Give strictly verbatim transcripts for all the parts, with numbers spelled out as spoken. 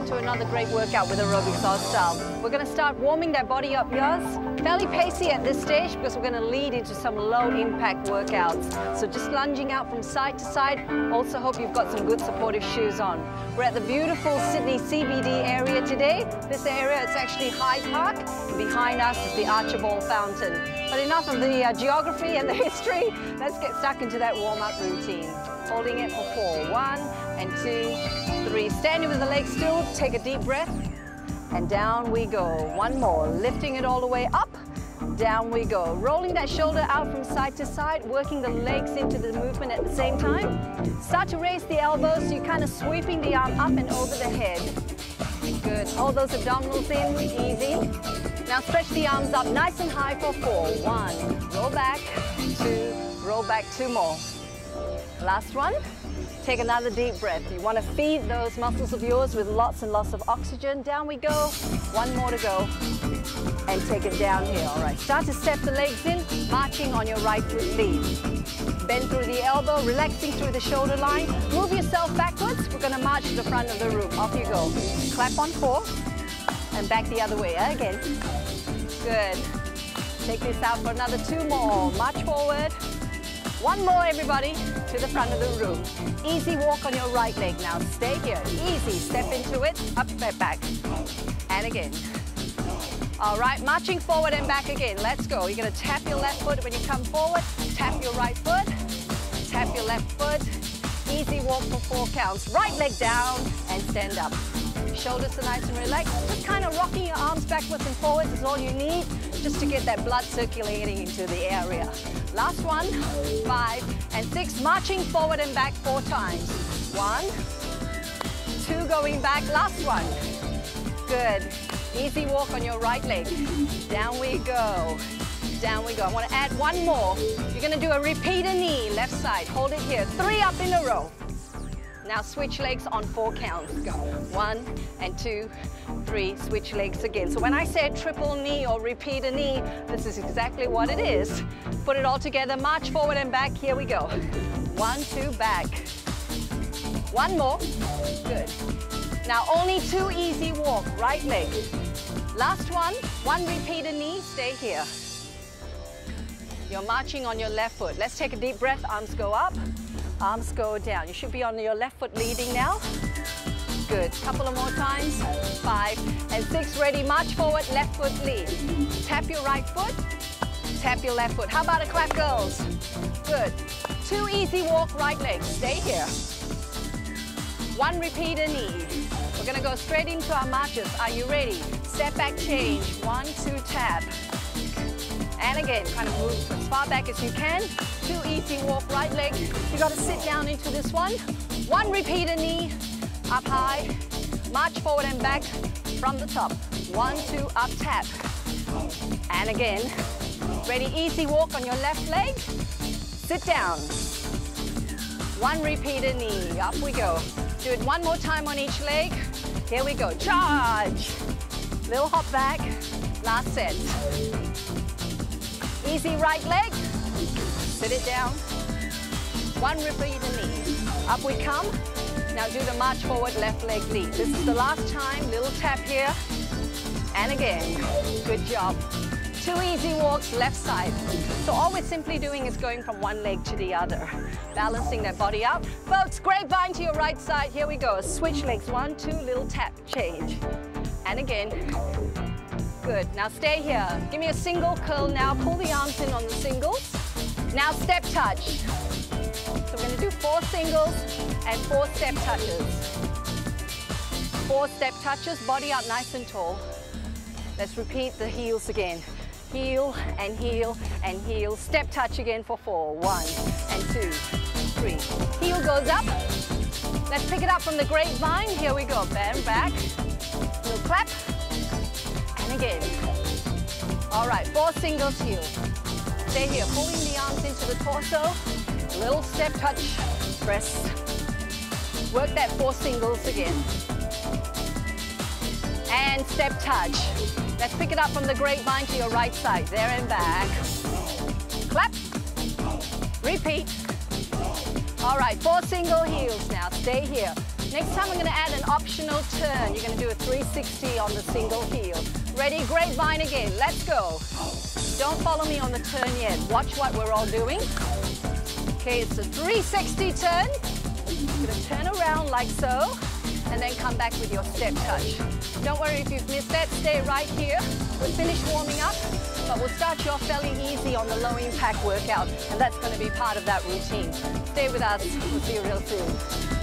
welcome to another great workout with Aerobics Oz Style. We're going to start warming that body up, yes? Fairly pacey at this stage because we're going to lead into some low-impact workouts. So just lunging out from side to side. Also hope you've got some good supportive shoes on. We're at the beautiful Sydney C B D area today. This area is actually Hyde Park, and behind us is the Archibald Fountain. But enough of the uh, geography and the history. Let's get stuck into that warm-up routine. Holding it for four. One and two, three. Standing with the legs still, take a deep breath. And down we go. One more. Lifting it all the way up. Down we go. Rolling that shoulder out from side to side, working the legs into the movement at the same time. Start to raise the elbows, so you're kind of sweeping the arm up and over the head. Good. Hold those abdominals in. Easy. Now stretch the arms up nice and high for four. One. Roll back. Two. Roll back. Two more. Last one. Take another deep breath. You want to feed those muscles of yours with lots and lots of oxygen. Down we go. One more to go. And take it down here. All right. Start to step the legs in, marching on your right leg. Bend through the elbow, relaxing through the shoulder line. Move yourself backwards. We're going to march to the front of the room. Off you go. Clap on four. And back the other way. Again. Good. Take this out for another two more. March forward. One more, everybody, to the front of the room. Easy walk on your right leg now. Stay here. Easy. Step into it. Up, step back. And again. All right, marching forward and back again. Let's go. You're going to tap your left foot when you come forward. Tap your right foot. Tap your left foot. Easy walk for four counts. Right leg down and stand up. Shoulders are nice and relaxed. Just kind of rocking your arms backwards and forwards is all you need, just to get that blood circulating into the area. Last one, five and six, marching forward and back four times. One, two, going back, last one. Good, easy walk on your right leg. Down we go, down we go. I want to add one more. You're going to do a repeater knee, left side, hold it here, three up in a row. Now switch legs on four counts. Go. One and two, three, switch legs again. So when I say triple knee or repeater knee, this is exactly what it is. Put it all together, march forward and back. Here we go. One, two, back. One more. Good. Now only two easy walk, right leg. Last one, one repeater knee, stay here. You're marching on your left foot. Let's take a deep breath, arms go up. Arms go down. You should be on your left foot leading now. Good. Couple of more times. Five and six. Ready. March forward. Left foot lead. Tap your right foot. Tap your left foot. How about a clap, girls? Good. Two easy walk. Right leg. Stay here. One repeater knee. We're going to go straight into our marches. Are you ready? Step back change. One, two, tap. And again, kind of move as far back as you can. Two easy walk, right leg. You got to sit down into this one. One repeater knee, up high. March forward and back from the top. One, two, up, tap. And again. Ready, easy walk on your left leg. Sit down. One repeater knee, up we go. Do it one more time on each leg. Here we go, charge. Little hop back, last set. Easy right leg, sit it down. One repeater knee, up we come. Now do the march forward, left leg lead. This is the last time, little tap here. And again, good job. Two easy walks, left side. So all we're simply doing is going from one leg to the other, balancing that body up. Folks, grapevine to your right side, here we go. Switch legs, one, two, little tap, change. And again. Good. Now stay here. Give me a single curl now. Pull the arms in on the singles. Now step touch. So we're going to do four singles and four step touches. Four step touches. Body up nice and tall. Let's repeat the heels again. Heel and heel and heel. Step touch again for four. One and two, three. Heel goes up. Let's pick it up from the grapevine. Here we go. Bend back. We'll clap. Again. All right, four singles here. Stay here, pulling the arms into the torso. Little step touch, press. Work that four singles again. And step touch. Let's pick it up from the grapevine to your right side. There and back. Clap. Repeat. All right, four single heels now. Stay here. Next time, I'm going to add an optional turn. You're going to do a three sixty on the single heel. Ready? Grapevine again. Let's go. Don't follow me on the turn yet. Watch what we're all doing. Okay, it's a three sixty turn. You're going to turn around like so, and then come back with your step touch. Don't worry if you've missed that. Stay right here. We'll finish warming up, but we'll start you off fairly easy on the low impact workout, and that's going to be part of that routine. Stay with us. We'll see you real soon.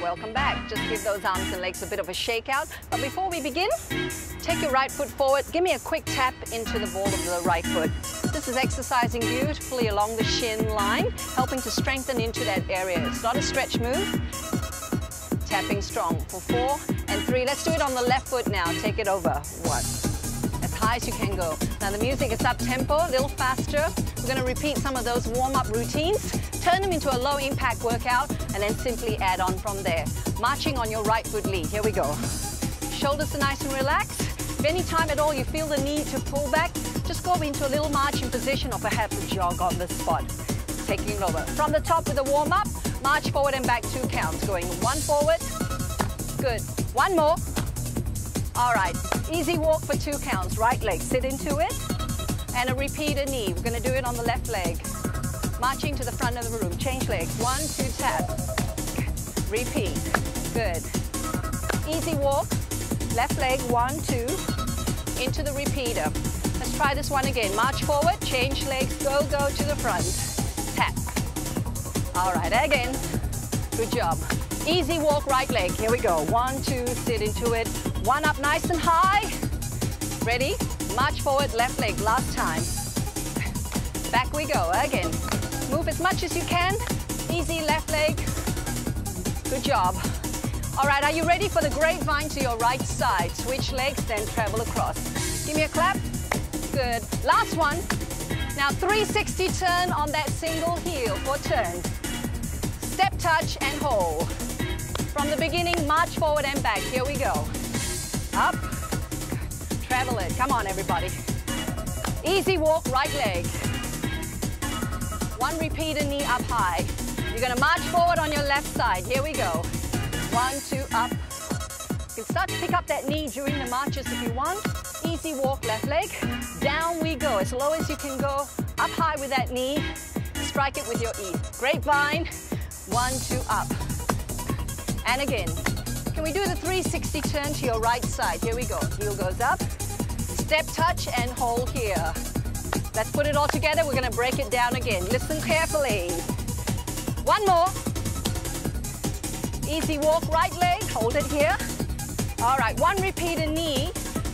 Welcome back. Just give those arms and legs a bit of a shake out. But before we begin, take your right foot forward. Give me a quick tap into the ball of the right foot. This is exercising beautifully along the shin line, helping to strengthen into that area. It's not a stretch move. Tapping strong for four and three. Let's do it on the left foot now. Take it over. One. As high as you can go. Now the music is up-tempo, a little faster. We're going to repeat some of those warm-up routines. Turn them into a low-impact workout and then simply add on from there. Marching on your right foot lead. Here we go. Shoulders are nice and relaxed. If any time at all you feel the need to pull back, just go into a little marching position or perhaps a jog on the spot. Taking over. From the top with a warm-up, march forward and back two counts. Going one forward. Good. One more. All right. Easy walk for two counts. Right leg. Sit into it. And a repeater knee. We're going to do it on the left leg. Marching to the front of the room. Change legs. One, two, tap. Repeat. Good. Easy walk. Left leg. One, two. Into the repeater. Let's try this one again. March forward. Change legs. Go, go to the front. Tap. All right. Again. Good job. Easy walk. Right leg. Here we go. One, two. Sit into it. One up nice and high. Ready? March forward, left leg, last time. Back we go, again. Move as much as you can. Easy left leg. Good job. All right, are you ready for the grapevine to your right side? Switch legs, then travel across. Give me a clap. Good. Last one. Now three sixty turn on that single heel for turn. Step, touch, and hold. From the beginning, march forward and back. Here we go. Up. Travel it. Come on, everybody. Easy walk, right leg. One repeater knee up high. You're going to march forward on your left side. Here we go. One, two, up. You can start to pick up that knee during the marches if you want. Easy walk, left leg. Down we go. As low as you can go. Up high with that knee. Strike it with your E. Grapevine. One, two, up. And again. Can we do the three sixty turn to your right side? Here we go. Heel goes up. Step, touch, and hold here. Let's put it all together. We're going to break it down again. Listen carefully. One more. Easy walk, right leg. Hold it here. All right, one repeater knee.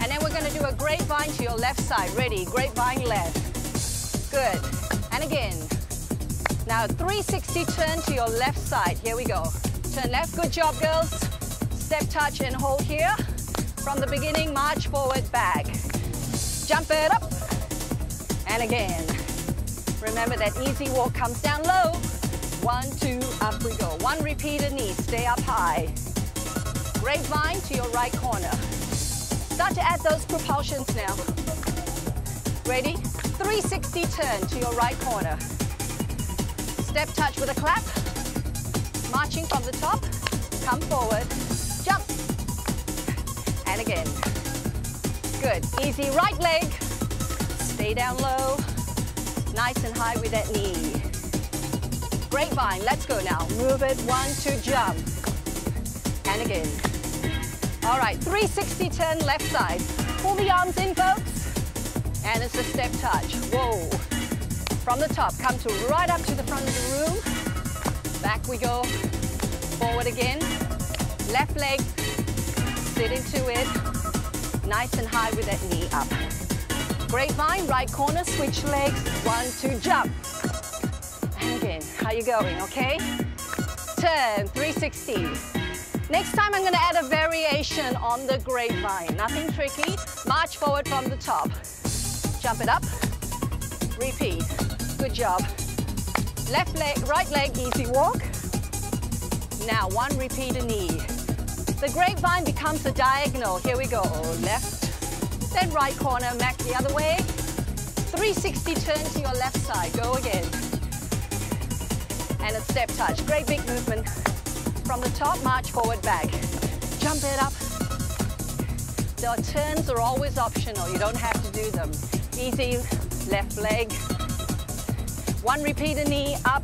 And then we're going to do a grapevine to your left side. Ready? Grapevine left. Good. And again. Now, three sixty turn to your left side. Here we go. Turn left. Good job, girls. Step, touch, and hold here. From the beginning, march forward, back. Jump it up. And again. Remember that easy walk comes down low. One, two, up we go. One repeater knee, stay up high. Grapevine to your right corner. Start to add those propulsions now. Ready? three sixty turn to your right corner. Step, touch with a clap. Marching from the top. Come forward. Jump. And again. Good. Easy right leg. Stay down low. Nice and high with that knee. Grapevine. Let's go now. Move it. One, two, jump. And again. All right. three sixty turn left side. Pull the arms in, folks. And it's a step touch. Whoa. From the top. Come to right up to the front of the room. Back we go. Forward again. Left leg, sit into it, nice and high with that knee up. Grapevine, right corner, switch legs, one, two, jump. And again, how you going, okay? Turn, three sixty. Next time I'm going to add a variation on the grapevine, nothing tricky. March forward from the top. Jump it up, repeat, good job. Left leg, right leg, easy walk. Now, one repeat a knee. The grapevine becomes a diagonal. Here we go. Left, then right corner, back the other way. three sixty turn to your left side. Go again. And a step touch. Great big movement. From the top, march forward, back. Jump it up. The turns are always optional. You don't have to do them. Easy, left leg. One repeat a knee, up.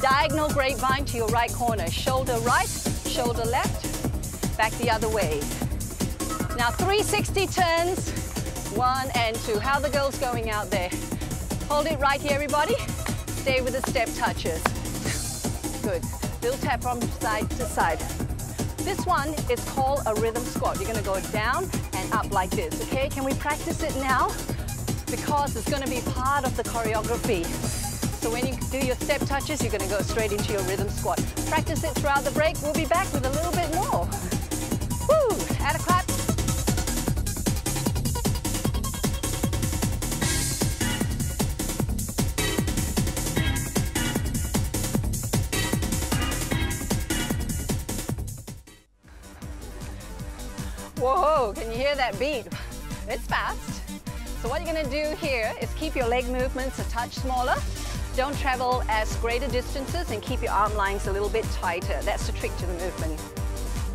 Diagonal grapevine to your right corner. Shoulder right, shoulder left. Back the other way. Now three sixty turns. One and two. How are the girls going out there? Hold it right here, everybody. Stay with the step touches. Good. Little tap from side to side. This one is called a rhythm squat. You're going to go down and up like this, okay? Can we practice it now? Because it's going to be part of the choreography. So when you do your step touches, you're going to go straight into your rhythm squat. Practice it throughout the break. We'll be back with a little bit more. Woo! Add a clap. Whoa, can you hear that beat? It's fast. So what you're going to do here is keep your leg movements a touch smaller. Don't travel as greater distances and keep your arm lines a little bit tighter. That's the trick to the movement.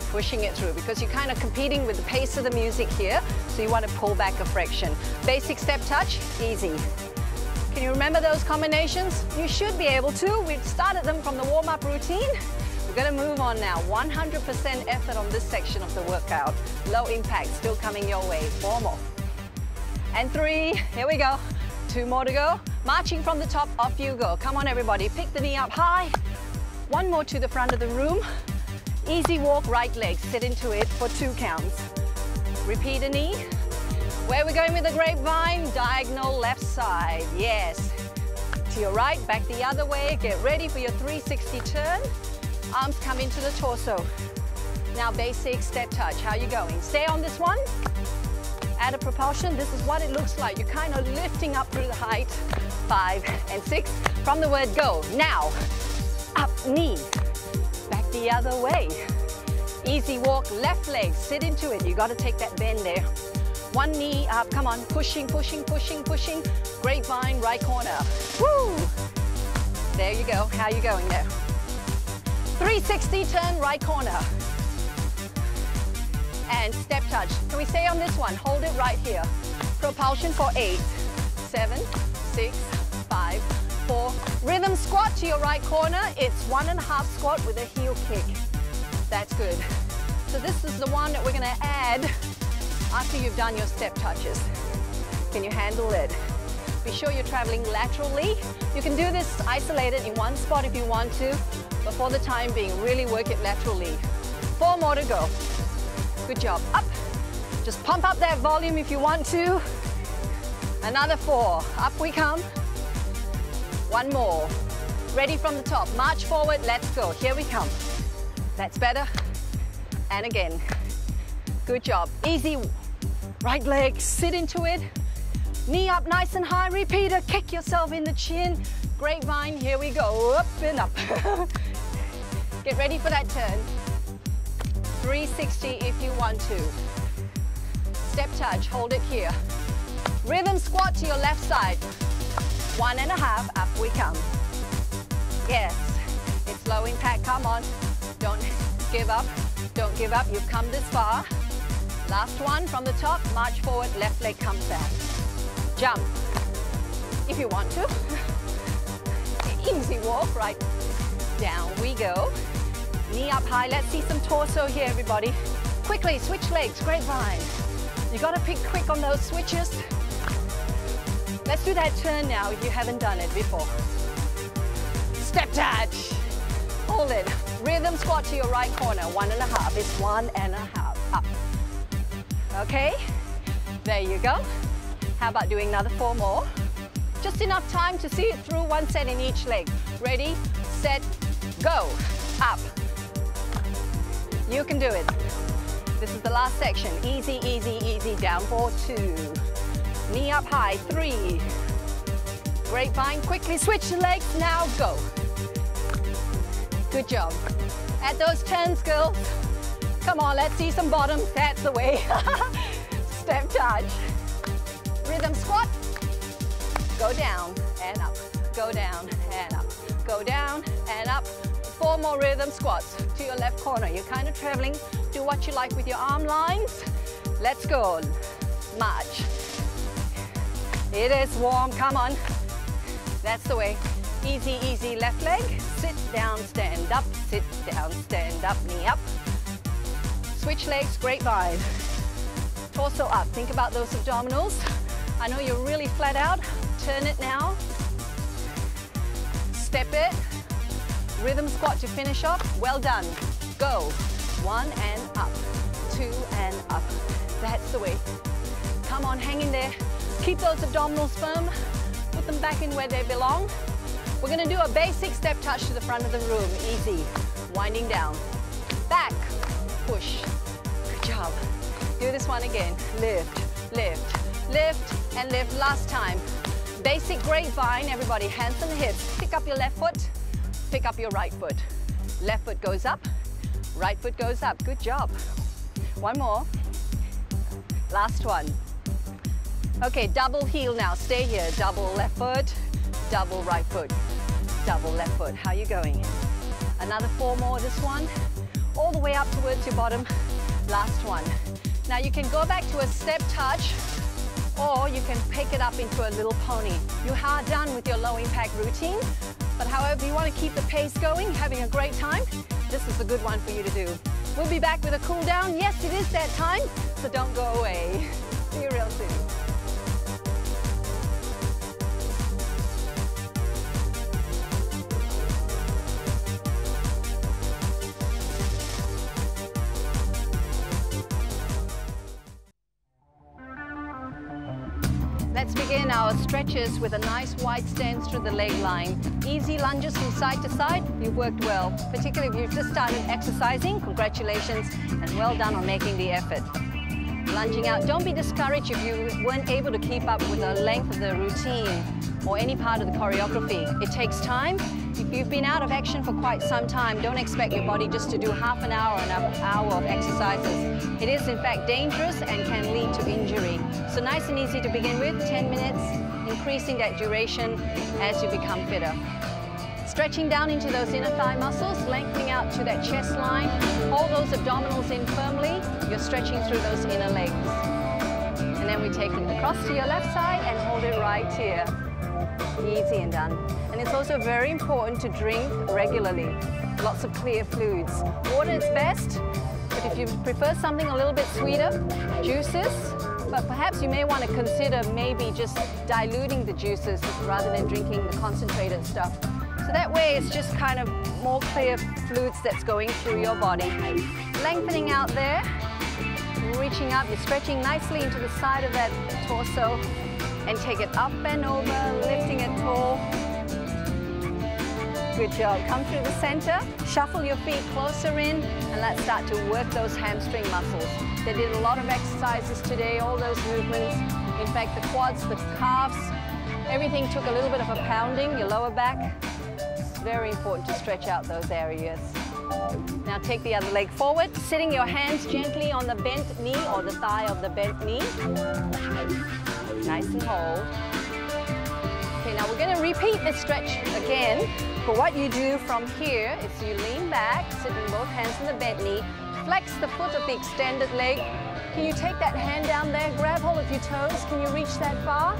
Pushing it through because you're kind of competing with the pace of the music here. So you want to pull back a fraction. Basic step touch, easy. Can you remember those combinations? You should be able to. We started them from the warm-up routine. We're going to move on now. one hundred percent effort on this section of the workout. Low impact, still coming your way. Four more. And three. Here we go. Two more to go. Marching from the top, off you go. Come on, everybody. Pick the knee up high. One more to the front of the room. Easy walk, right leg. Sit into it for two counts. Repeat a knee. Where we're going with the grapevine? Diagonal left side. Yes. To your right, back the other way. Get ready for your three sixty turn. Arms come into the torso. Now basic step touch. How are you going? Stay on this one. Add a propulsion. This is what it looks like. You're kind of lifting up through the height. Five and six. From the word go. Now, up knee. Back the other way. Easy walk. Left leg. Sit into it. You got to take that bend there. One knee up. Come on. Pushing, pushing, pushing, pushing. Grapevine, right corner. Woo! There you go. How are you going there? three sixty turn, right corner. And step touch. Can we stay on this one? Hold it right here. Propulsion for eight, seven, six, five, four. Rhythm squat to your right corner. It's one and a half squat with a heel kick. That's good. So this is the one that we're gonna add after you've done your step touches. Can you handle it? Be sure you're traveling laterally. You can do this isolated in one spot if you want to. But for the time being, really work it laterally. Four more to go. Good job. Up. Just pump up that volume if you want to. Another four. Up we come. One more. Ready from the top. March forward. Let's go. Here we come. That's better. And again. Good job. Easy. Right leg. Sit into it. Knee up nice and high. Repeater. Kick yourself in the chin. Grapevine. Here we go. Up and up. Get ready for that turn. three sixty if you want to. Step touch, hold it here. Rhythm squat to your left side. One and a half, up we come. Yes, it's low impact, come on. Don't give up, don't give up, you've come this far. Last one from the top, march forward, left leg comes down. Jump, if you want to. Easy walk, right down we go. Knee up high. Let's see some torso here, everybody. Quickly, switch legs. Grapevine. You got to pick quick on those switches. Let's do that turn now if you haven't done it before. Step touch. Hold it. Rhythm squat to your right corner. One and a half. It's one and a half. Up. Okay. There you go. How about doing another four more? Just enough time to see it through. One set in each leg. Ready, set, go. Up. You can do it. This is the last section. Easy, easy, easy. Down for two. Knee up high. Three. Grapevine. Quickly switch the legs. Now go. Good job. at those chins, girls. Come on, let's see some bottom. That's the way. Step charge. Rhythm squat. Go down and up. Go down and up. Go down and up. Four more rhythm squats to your left corner. You're kind of traveling. Do what you like with your arm lines. Let's go. March. It is warm. Come on. That's the way. Easy, easy left leg. Sit down, stand up. Sit down, stand up. Knee up. Switch legs. Great vibe. Torso up. Think about those abdominals. I know you're really flat out. Turn it now. Step it. Rhythm squat to finish off. Well done. Go. One and up. Two and up. That's the way. Come on, hang in there. Keep those abdominals firm. Put them back in where they belong. We're going to do a basic step touch to the front of the room. Easy. Winding down. Back. Push. Good job. Do this one again. Lift, lift, lift, and lift. Last time. Basic grapevine, everybody. Hands and hips. Pick up your left foot. Pick up your right foot. Left foot goes up. Right foot goes up. Good job. One more. Last one. Okay, double heel now. Stay here. Double left foot, double right foot, double left foot. How are you going? Another four more, this one. All the way up towards your bottom. Last one. Now you can go back to a step touch or you can pick it up into a little pony. You are done with your low impact routine, but however you want to keep the pace going, having a great time, this is a good one for you to do. We'll be back with a cool down. Yes, it is that time, so don't go away. See you real soon. Let's begin our stretches with a nice wide stance through the leg line. Easy lunges from side to side. You've worked well, particularly if you've just started exercising. Congratulations and well done on making the effort. Lunging out. Don't be discouraged if you weren't able to keep up with the length of the routine or any part of the choreography. It takes time. If you've been out of action for quite some time, don't expect your body just to do half an hour or an hour of exercises. It is, in fact, dangerous and can lead to injury. So nice and easy to begin with, ten minutes, increasing that duration as you become fitter. Stretching down into those inner thigh muscles, lengthening out to that chest line. Hold those abdominals in firmly. You're stretching through those inner legs. And then we take it across to your left side and hold it right here. Easy and done. And it's also very important to drink regularly. Lots of clear fluids. Water is best, but if you prefer something a little bit sweeter, juices. But perhaps you may want to consider maybe just diluting the juices rather than drinking the concentrated stuff. So that way it's just kind of more clear fluids that's going through your body. Lengthening out there, reaching up, you're stretching nicely into the side of that torso. And take it up and over, lifting it tall. Good job. Come through the center, shuffle your feet closer in, and let's start to work those hamstring muscles. They did a lot of exercises today, all those movements. In fact, the quads, the calves, everything took a little bit of a pounding, your lower back. It's very important to stretch out those areas. Now take the other leg forward, sitting your hands gently on the bent knee or the thigh of the bent knee. Nice and hold. Okay, now we're going to repeat this stretch again. But what you do from here is you lean back, sitting both hands on the bent knee, flex the foot of the extended leg. Can you take that hand down there, grab hold of your toes? Can you reach that far?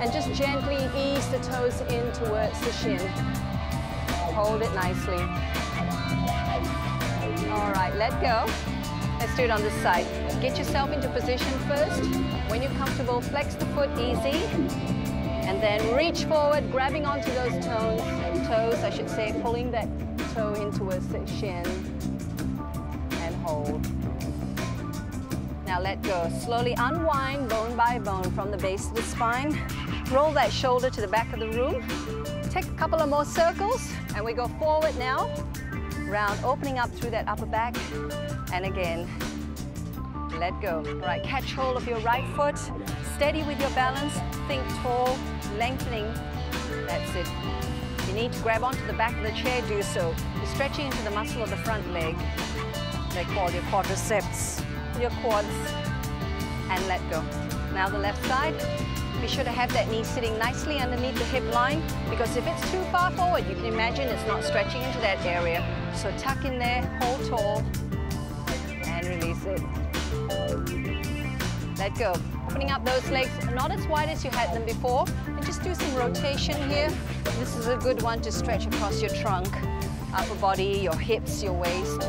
And just gently ease the toes in towards the shin. Hold it nicely. All right, let go. Let's do it on this side. Get yourself into position first. When you're comfortable, flex the foot easy. And then reach forward, grabbing onto those toes, toes, I should say, pulling that toe in towards the shin. And hold. Now let go. Slowly unwind bone by bone from the base of the spine. Roll that shoulder to the back of the room. Take a couple of more circles, and we go forward now. Round, opening up through that upper back. And again, let go. All right, catch hold of your right foot. Steady with your balance. Think tall, lengthening. That's it. You need to grab onto the back of the chair, do so. You're stretching into the muscle of the front leg, they call your quadriceps, your quads, and let go. Now the left side, be sure to have that knee sitting nicely underneath the hip line, because if it's too far forward, you can imagine it's not stretching into that area. So tuck in there, hold tall, and release it. Let go. Opening up those legs, not as wide as you had them before, and just do some rotation here. This is a good one to stretch across your trunk, upper body, your hips, your waist.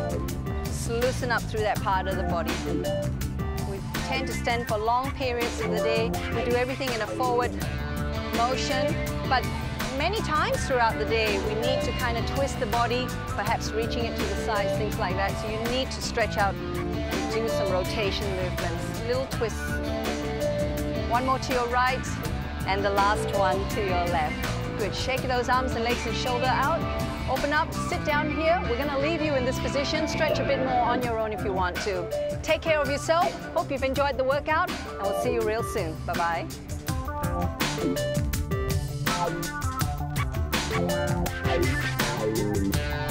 Just loosen up through that part of the body. We tend to stand for long periods of the day. We do everything in a forward motion, but many times throughout the day, we need to kind of twist the body, perhaps reaching it to the sides, things like that. So you need to stretch out and do some rotation movements, little twists. One more to your right, and the last one to your left. Good, shake those arms and legs and shoulder out. Open up, sit down here. We're gonna leave you in this position. Stretch a bit more on your own if you want to. Take care of yourself. Hope you've enjoyed the workout, and we'll see you real soon. Bye-bye. Wow.